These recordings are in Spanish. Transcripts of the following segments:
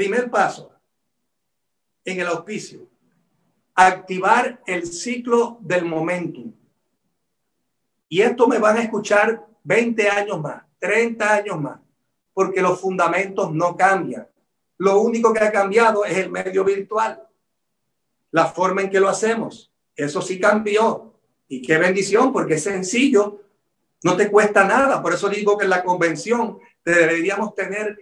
Primer paso, en el auspicio, activar el ciclo del momentum. Y esto me van a escuchar 20 años más, 30 años más, porque los fundamentos no cambian. Lo único que ha cambiado es el medio virtual, la forma en que lo hacemos. Eso sí cambió. Y qué bendición, porque es sencillo, no te cuesta nada. Por eso digo que en la convención deberíamos tener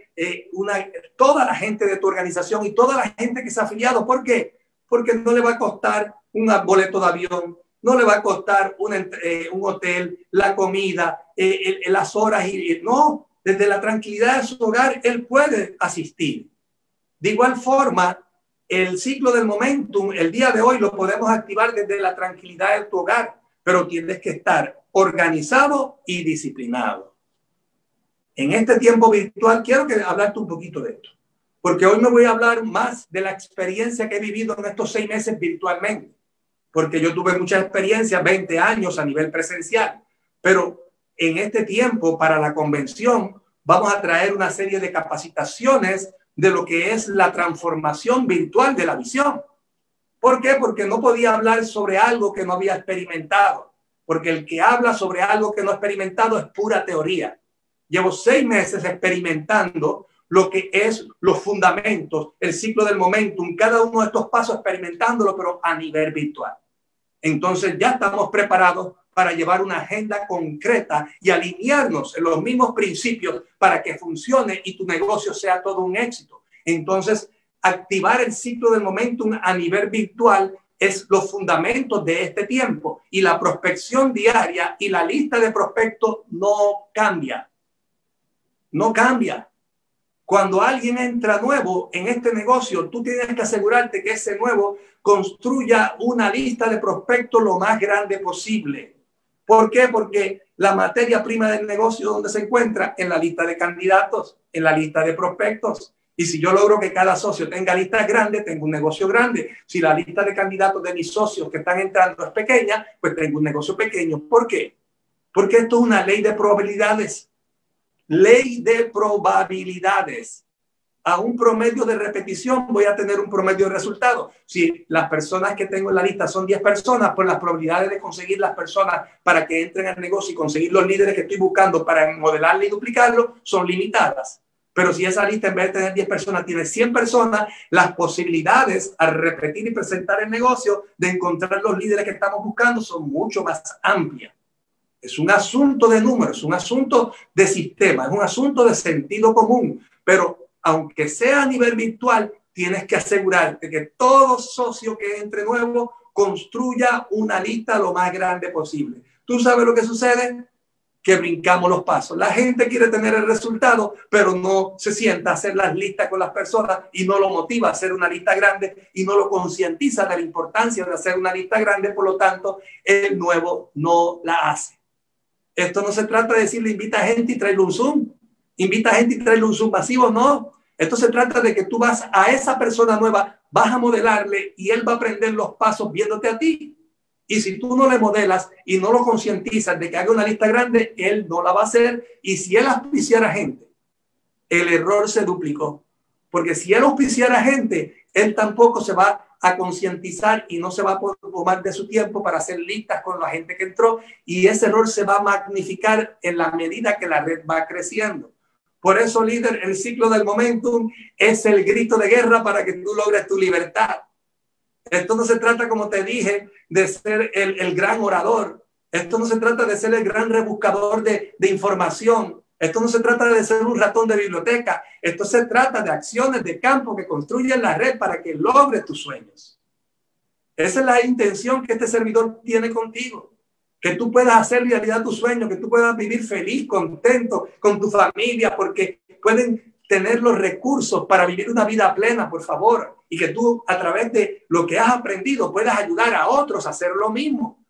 toda la gente de tu organización y toda la gente que se ha afiliado. ¿Por qué? Porque no le va a costar un boleto de avión, no le va a costar un hotel, la comida, las horas. No, desde la tranquilidad de su hogar, él puede asistir. De igual forma, el ciclo del momentum, el día de hoy, lo podemos activar desde la tranquilidad de tu hogar, pero tienes que estar organizado y disciplinado. En este tiempo virtual, quiero hablarte un poquito de esto, porque hoy me voy a hablar más de la experiencia que he vivido en estos 6 meses virtualmente, porque yo tuve muchas experiencias, 20 años a nivel presencial, pero en este tiempo para la convención vamos a traer una serie de capacitaciones de lo que es la transformación virtual de la visión. ¿Por qué? Porque no podía hablar sobre algo que no había experimentado, porque el que habla sobre algo que no ha experimentado es pura teoría. Llevo 6 meses experimentando lo que es los fundamentos, el ciclo del momentum, cada uno de estos pasos experimentándolo, pero a nivel virtual. Entonces ya estamos preparados para llevar una agenda concreta y alinearnos en los mismos principios para que funcione y tu negocio sea todo un éxito. Entonces, activar el ciclo del momentum a nivel virtual es los fundamentos de este tiempo, y la prospección diaria y la lista de prospectos no cambia. No cambia. Cuando alguien entra nuevo en este negocio, tú tienes que asegurarte que ese nuevo construya una lista de prospectos lo más grande posible. ¿Por qué? Porque la materia prima del negocio, ¿dónde se encuentra? En la lista de candidatos, en la lista de prospectos. Y si yo logro que cada socio tenga listas grandes, tengo un negocio grande. Si la lista de candidatos de mis socios que están entrando es pequeña, pues tengo un negocio pequeño. ¿Por qué? Porque esto es una ley de probabilidades. Ley de probabilidades. A un promedio de repetición voy a tener un promedio de resultados. Si las personas que tengo en la lista son 10 personas, pues las probabilidades de conseguir las personas para que entren al negocio y conseguir los líderes que estoy buscando para modelarlo y duplicarlo son limitadas. Pero si esa lista en vez de tener 10 personas tiene 100 personas, las posibilidades al repetir y presentar el negocio de encontrar los líderes que estamos buscando son mucho más amplias. Es un asunto de números, un asunto de sistema, es un asunto de sentido común. Pero aunque sea a nivel virtual, tienes que asegurarte que todo socio que entre nuevo construya una lista lo más grande posible. ¿Tú sabes lo que sucede? Que brincamos los pasos. La gente quiere tener el resultado, pero no se sienta a hacer las listas con las personas y no lo motiva a hacer una lista grande y no lo concientiza de la importancia de hacer una lista grande. Por lo tanto, el nuevo no la hace. Esto no se trata de decirle invita a gente y tráele un Zoom. Invita a gente y tráele un Zoom masivo, no. Esto se trata de que tú vas a esa persona nueva, vas a modelarle y él va a aprender los pasos viéndote a ti. Y si tú no le modelas y no lo concientizas de que haga una lista grande, él no la va a hacer. Y si él auspiciara gente, el error se duplicó. Porque si él auspiciara gente, él tampoco se va a concientizar y no se va a poder tomar de su tiempo para hacer listas con la gente que entró, y ese error se va a magnificar en la medida que la red va creciendo. Por eso, líder, el ciclo del momentum es el grito de guerra para que tú logres tu libertad. Esto no se trata, como te dije, de ser el gran orador. Esto no se trata de ser el gran rebuscador de información. Esto no se trata de ser un ratón de biblioteca. Esto se trata de acciones de campo que construyen la red para que logres tus sueños. Esa es la intención que este servidor tiene contigo. Que tú puedas hacer realidad tus sueños, que tú puedas vivir feliz, contento con tu familia, porque pueden tener los recursos para vivir una vida plena, por favor. Y que tú, a través de lo que has aprendido, puedas ayudar a otros a hacer lo mismo.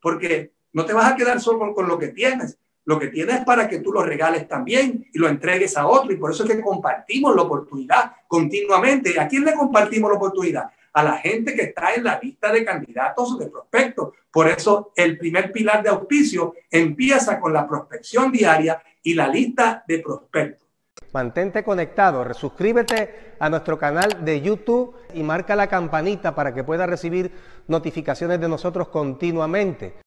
Porque no te vas a quedar solo con lo que tienes. Lo que tienes para que tú lo regales también y lo entregues a otro. Y por eso es que compartimos la oportunidad continuamente. ¿A quién le compartimos la oportunidad? A la gente que está en la lista de candidatos o de prospectos. Por eso el primer pilar de auspicio empieza con la prospección diaria y la lista de prospectos. Mantente conectado, suscríbete a nuestro canal de YouTube y marca la campanita para que puedas recibir notificaciones de nosotros continuamente.